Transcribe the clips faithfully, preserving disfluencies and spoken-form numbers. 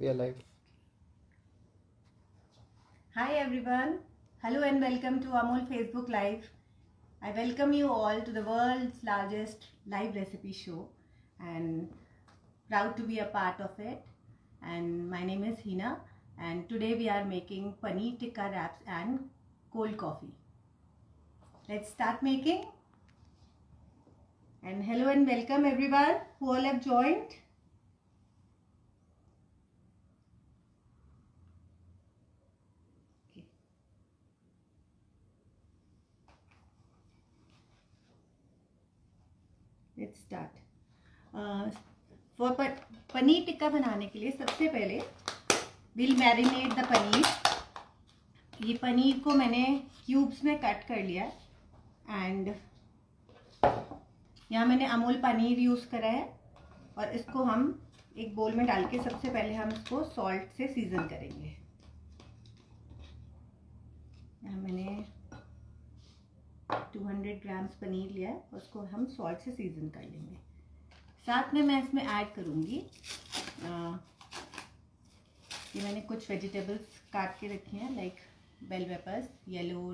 We are live. Hi everyone. Hello and welcome to Amul Facebook Live. I welcome you all to the world's largest live recipe show and proud to be a part of it. And my name is Heena and today we are making paneer tikka wraps and cold coffee. Let's start making. And hello and welcome everyone who all have joined. Okay. Let's start. Uh, for paneer tikka बनाने के लिए सबसे पहले we'll marinate the paneer. ये पनीर को मैंने cubes में cut कर लिया एंड यहाँ मैंने अमूल पनीर यूज़ करा है और इसको हम एक बोल में डाल के सबसे पहले हम इसको सॉल्ट से सीजन करेंगे. यहाँ मैंने दो सौ ग्राम्स पनीर लिया है, उसको हम सॉल्ट से सीजन कर लेंगे. साथ में मैं इसमें ऐड करूँगी ये मैंने कुछ वेजिटेबल्स काट के रखी हैं like bell peppers, yellow,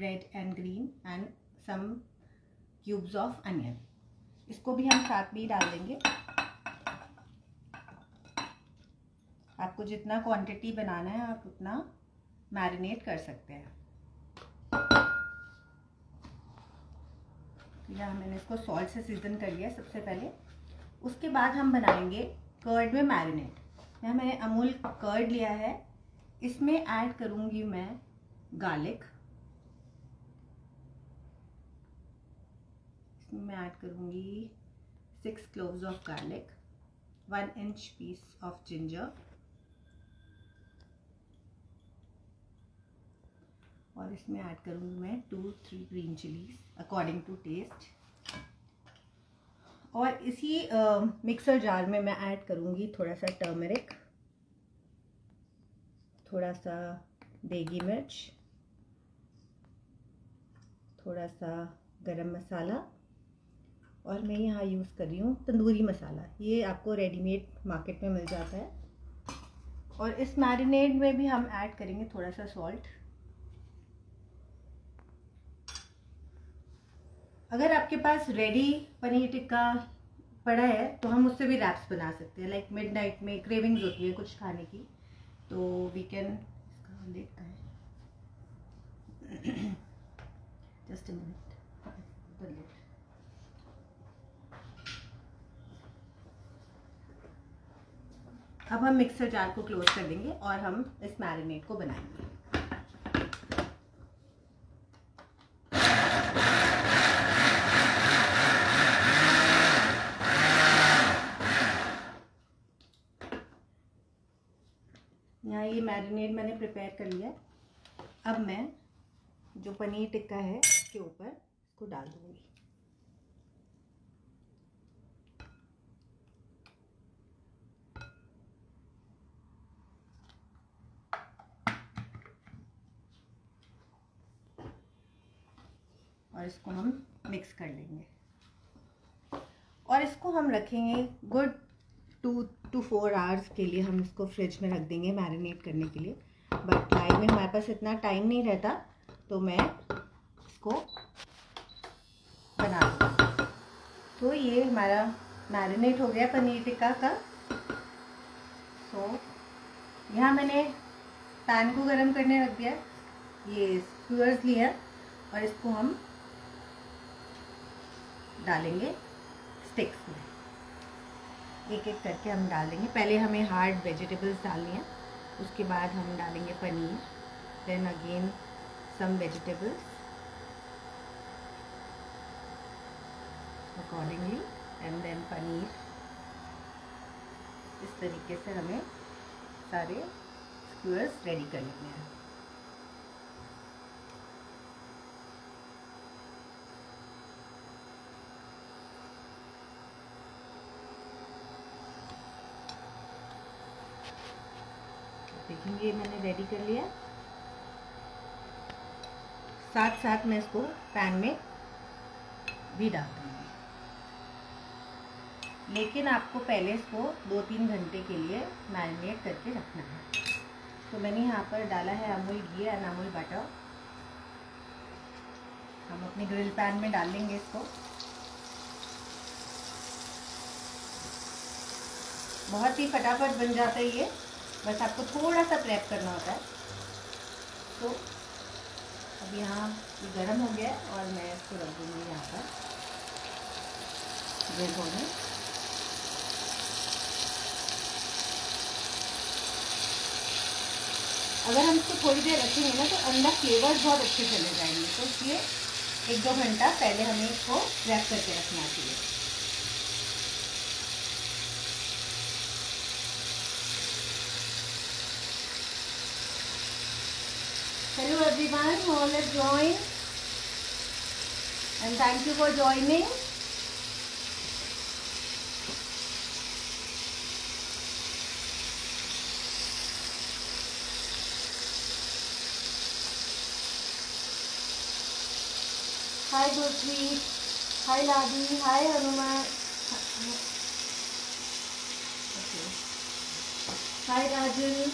red and green and some cubes of onion. इसको भी हम साथ में ही डाल देंगे. आपको जितना क्वांटिटी बनाना है आप उतना मैरिनेट कर सकते हैं. यहाँ मैंने इसको सॉल्ट से सीजन कर लिया सबसे पहले. उसके बाद हम बनाएंगे कर्ड में मैरिनेट. यहाँ मैंने अमूल कर्ड लिया है. इसमें ऐड करूँगी मैं गार्लिक, मैं ऐड करूँगी six cloves of garlic, one inch piece of ginger और इसमें ऐड करूँगी मैं two three green chillies according to taste. और इसी मिक्सर जार में मैं ऐड करूँगी थोड़ा सा टर्मरिक, थोड़ा सा देगी मिर्च, थोड़ा सा गरम मसाला और मैं यहाँ यूज़ कर रही हूँ तंदूरी मसाला. ये आपको रेडीमेड मार्केट में मिल जाता है. और इस मैरिनेट में भी हम ऐड करेंगे थोड़ा सा सॉल्ट. अगर आपके पास रेडी पनीर टिक्का पड़ा है तो हम उससे भी रैप्स बना सकते हैं. लाइक मिडनाइट में क्रेविंग्स होती है कुछ खाने की तो वी कैन. इसका देखता है जस्ट अ मिनट. अब हम मिक्सर जार को क्लोज कर देंगे और हम इस मैरिनेट को बनाएंगे. यहाँ ये मैरिनेट मैंने प्रिपेयर कर लिया. अब मैं जो पनीर टिक्का है इसके ऊपर इसको डाल दूँगी. और इसको हम मिक्स कर लेंगे और इसको हम रखेंगे good two to four hours के लिए. हम इसको फ्रिज में रख देंगे मैरिनेट करने के लिए. बट लाइव में हमारे पास इतना टाइम नहीं रहता तो मैं इसको बना दूँगी. तो ये हमारा मैरिनेट हो गया पनीर टिक्का का. सो so, यहाँ मैंने पैन को गरम करने रख दिया. ये स्क्यूअर्स लिया और इसको हम डालेंगे स्टिक्स में. एक एक करके हम डाल देंगे. पहले हमें हार्ड वेजिटेबल्स डालनी है, उसके बाद हम डालेंगे paneer, then again some vegetables accordingly and then paneer. इस तरीके से हमें सारे स्क्यूअर्स रेडी कर लेने हैं. ये मैंने रेडी कर लिया. साथ साथ मैं इसको पैन में भी डाल दूँगी. लेकिन आपको पहले इसको दो तीन घंटे के लिए मैरिनेट करके रखना है। तो मैंने यहाँ पर डाला है अमूल घी और अमूल बटर। हम अपने ग्रिल पैन में डाल लेंगे इसको। बहुत ही फटाफट बन जाता है ये, बस आपको थोड़ा सा प्रेप करना होता है। तो अब यहाँ गर्म हो गया और मैं इसको रख दूँगी यहाँ पर ग्रिल होने। अगर हम इसको थोड़ी देर रखेंगे ना तो अंदर फ्लेवर बहुत अच्छे चले जाएंगे, तो इसलिए एक दो घंटा पहले हमें इसको रैप करके रखना चाहिए। Hello everyone, all have join and thank you for joining. Hi Gurpreet, hi Ladi, hi Hanuman, हाय राजन।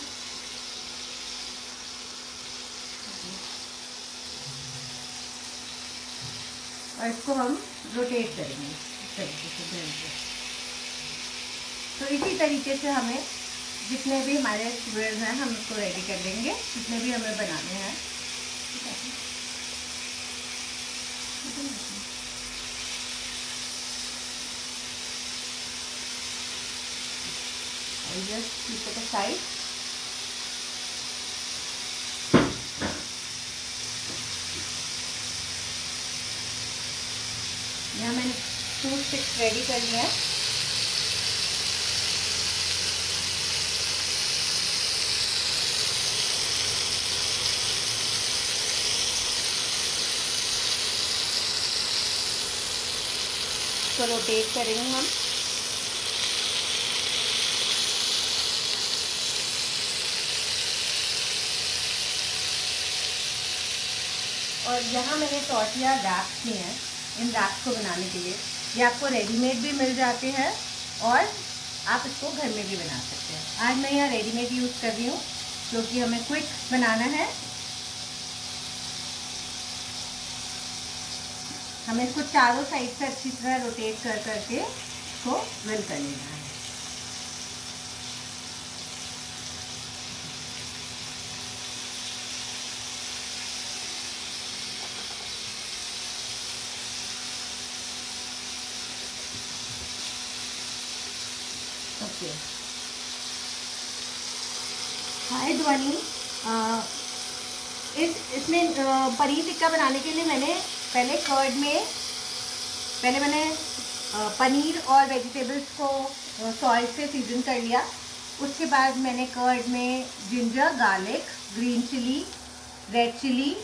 और इसको हम रोटेट करेंगे इस तरीके से। तो इसी तरीके से हमें जितने भी हमारे स्क्वायर्स हैं हम इसको रेडी कर देंगे, जितने भी हमें बनाने हैं। ठीक है, just keep it aside. यहाँ मैंने टू स्टिक्स रेडी कर लिया है। इसको रोटेट करेंगे हम। और यहाँ मैंने टॉर्टिला रैप्स किए हैं, इन रैप्स को बनाने के लिए ये आपको रेडीमेड भी मिल जाते हैं और आप इसको घर में भी बना सकते हैं। आज मैं यहाँ रेडीमेड यूज़ कर रही हूँ क्योंकि हमें क्विक बनाना है। हमें इसको चारों साइड से अच्छी तरह रोटेट कर करके इसको रोल कर लेना है। ओके, हाय ध्वनि। इस इसमें पनीर टिक्का बनाने के लिए मैंने पहले कर्ड में पहले मैंने पनीर और वेजिटेबल्स को सॉल्ट से सीजन कर लिया। उसके बाद मैंने कर्ड में ginger, garlic, green chilli, red chilli,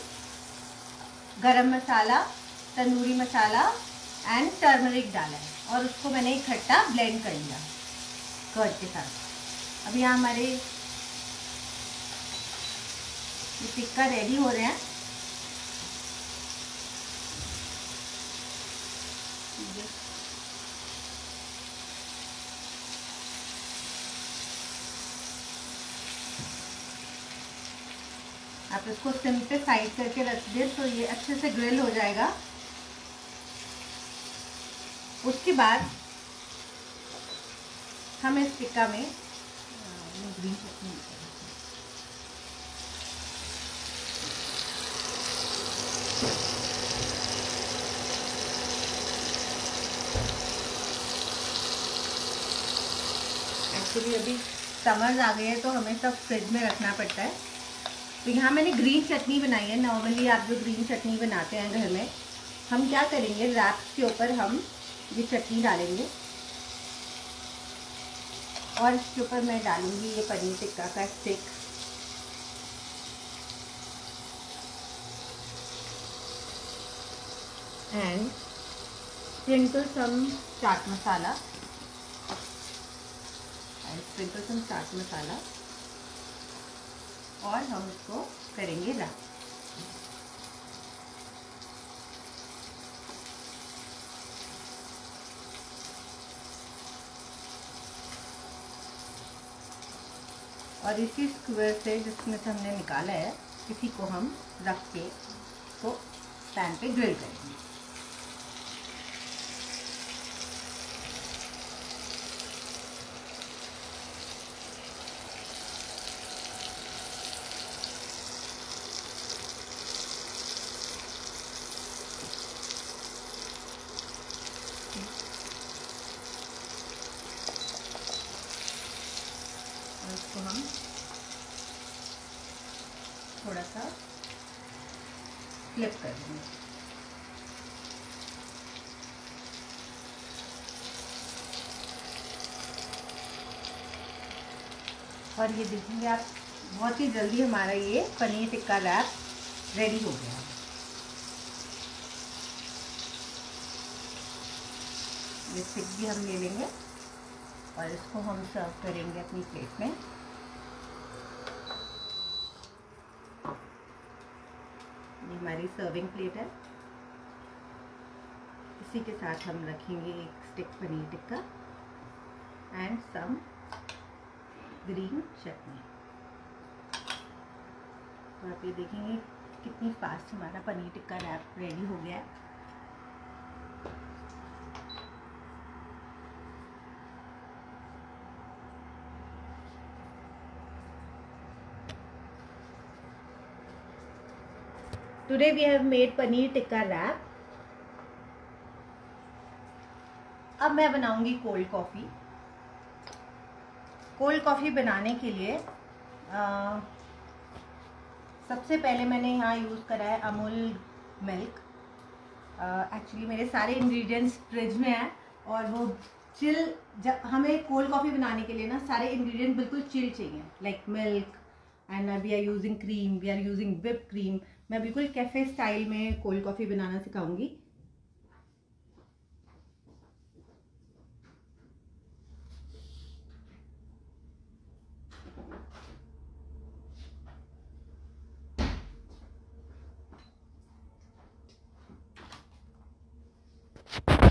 garam masala, tandoori masala and turmeric डाला है और उसको मैंने इकट्ठा ब्लेंड कर लिया कर्ड के साथ। अब यहाँ हमारे ये टिक्का रेडी हो रहे हैं। आप इसको सिम पे साइड करके रख दें तो ये अच्छे से ग्रिल हो जाएगा। उसके बाद हम इस टिक्का में ग्रीन चटनी, एक्चुअली अभी समर्स आ गए हैं तो हमें सब फ्रिज में रखना पड़ता है। तो यहाँ मैंने ग्रीन चटनी बनाई है। नॉर्मली आप जो ग्रीन चटनी बनाते हैं घर में, हम क्या करेंगे रैप्स के ऊपर हम ये चटनी डालेंगे और इसके ऊपर मैं डालूंगी ये पनीर टिक्का का stick. And sprinkle some chaat masala and sprinkle some chaat masala और हम इसको करेंगे रैप। और इसी स्क्वेयर से जिसमें से हमने निकाला है इसी को हम रख के इसको पैन पे ग्रिल करेंगे। इसको हम थोड़ा सा फ्लिप कर देंगे। और ये देखेंगे आप, बहुत ही जल्दी हमारा ये पनीर टिक्का रैप रेडी हो गया। ये स्टिक भी हम ले लेंगे और इसको हम सर्व करेंगे अपनी प्लेट में। ये हमारी सर्विंग प्लेट है। इसी के साथ हम रखेंगे एक stick paneer tikka and some green chutney. तो आप ये देखेंगे कितनी फास्ट हमारा पनीर टिक्का रैप रेडी हो गया है। Today we have made paneer tikka wrap. अब मैं बनाऊंगी कोल्ड कॉफ़ी। कोल्ड कॉफ़ी बनाने के लिए आ, सबसे पहले मैंने यहाँ यूज़ करा है अमूल मिल्क। एक्चुअली मेरे सारे इंग्रेडिएंट्स फ्रिज में हैं और वो चिल, जब हमें कोल्ड कॉफ़ी बनाने के लिए ना सारे इंग्रेडिएंट बिल्कुल चिल चाहिए, like milk and we are using cream, we are using whip cream. मैं बिल्कुल कैफे स्टाइल में कोल्ड कॉफ़ी बनाना सिखाऊंगी।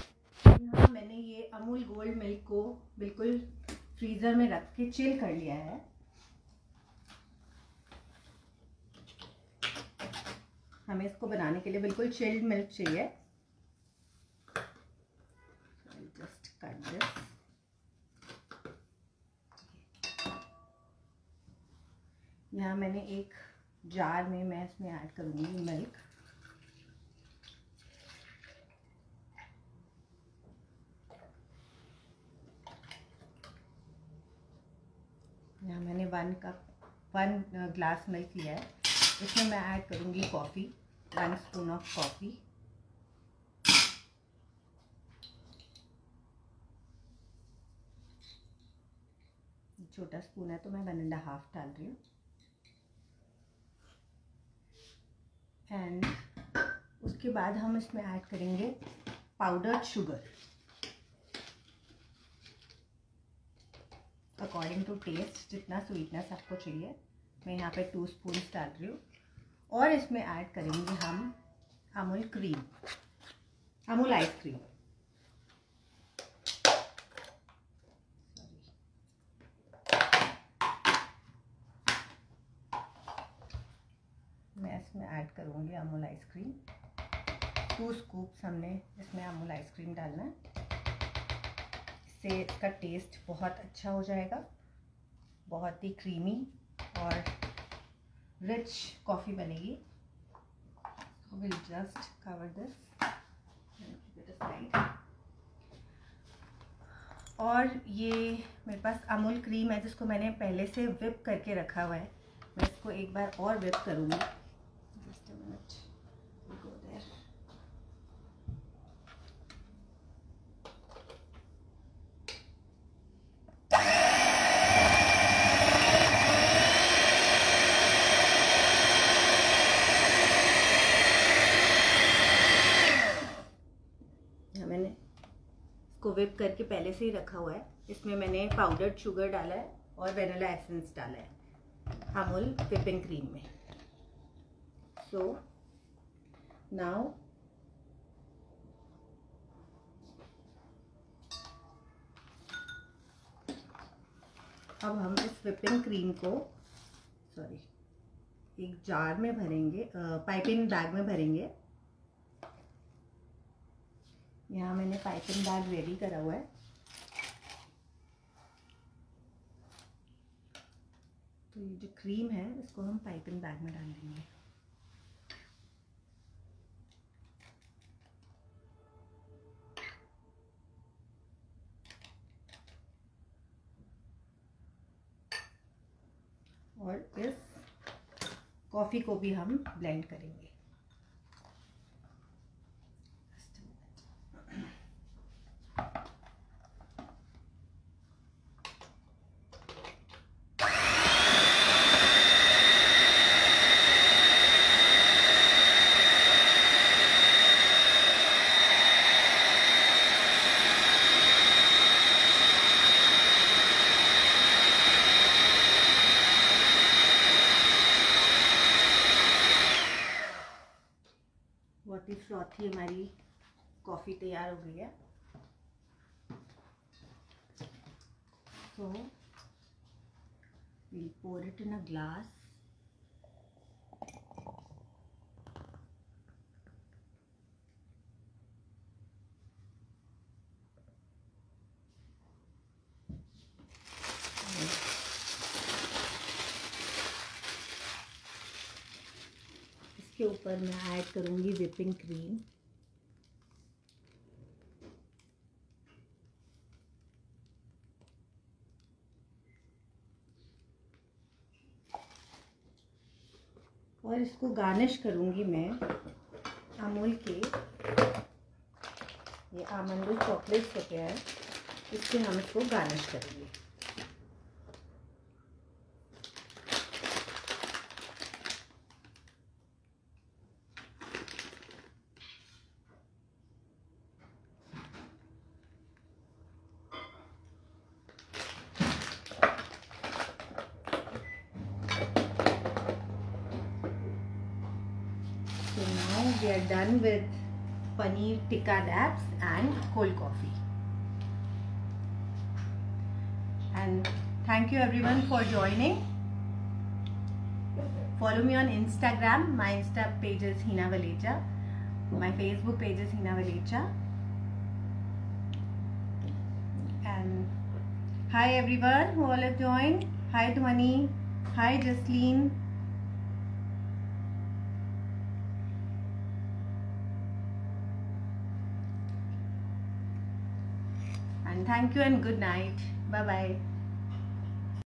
यहाँ मैंने ये अमूल गोल्ड मिल्क को बिल्कुल फ्रीज़र में रख के चिल कर लिया है। हमें इसको बनाने के लिए बिल्कुल चिल्ड मिल्क चाहिए। Just cut this. यहाँ मैंने एक जार में मैं इसमें ऐड करूँगी मिल्क। यहाँ मैंने one cup one glass milk लिया है। इसमें मैं ऐड करूँगी coffee, one spoon of coffee. छोटा स्पून है तो मैं वन एंड हाफ डाल रही हूँ। एंड उसके बाद हम इसमें ऐड करेंगे powdered sugar according to taste, जितना स्वीटनेस आपको चाहिए। मैं यहाँ पे टू स्पून डाल रही हूँ। और इसमें ऐड करेंगे हम अमूल क्रीम, अमूल आइसक्रीम। मैं इसमें ऐड करूँगी अमूल आइसक्रीम। टू स्कूप्स हमने इसमें अमूल आइसक्रीम डालना है। इससे इसका टेस्ट बहुत अच्छा हो जाएगा। बहुत ही क्रीमी और रिच कॉफ़ी बनेगी। Will just cover this side. और ये मेरे पास अमूल क्रीम है जिसको मैंने पहले से विप करके रखा हुआ है। मैं इसको एक बार और विप करूँगी। Just a minute, go there. Whip करके पहले से ही रखा हुआ है। इसमें मैंने पाउडर्ड शुगर डाला है और वेनिला एसेंस डाला है अमूल व्हिपिंग क्रीम में। सो नाउ अब हम इस व्हिपिंग क्रीम को सॉरी एक जार में भरेंगे, पाइपिंग बैग में भरेंगे। यहाँ मैंने पाइपिंग बैग रेडी करा हुआ है, तो ये जो क्रीम है इसको हम पाइपिंग बैग में डाल देंगे। और इस कॉफ़ी को भी हम ब्लेंड करेंगे। बहुत ही फ्रॉथी हमारी कॉफ़ी तैयार हो गई है। So we'll pour it in a glass. ऊपर मैं ऐड करूंगी व्हिपिंग क्रीम। और इसको गार्निश करूंगी मैं अमूल के ये आमंड चॉकलेट होते हैं, इससे हम इसको गार्निश करेंगे। We are done with paneer tikka wraps and cold coffee. And thank you everyone for joining. Follow me on Instagram. My Insta page is Heena Valecha. My Facebook page is Heena Valecha. And hi everyone who all have joined. Hi Dhwani. Hi Jasleen. And thank you and good night. Bye bye.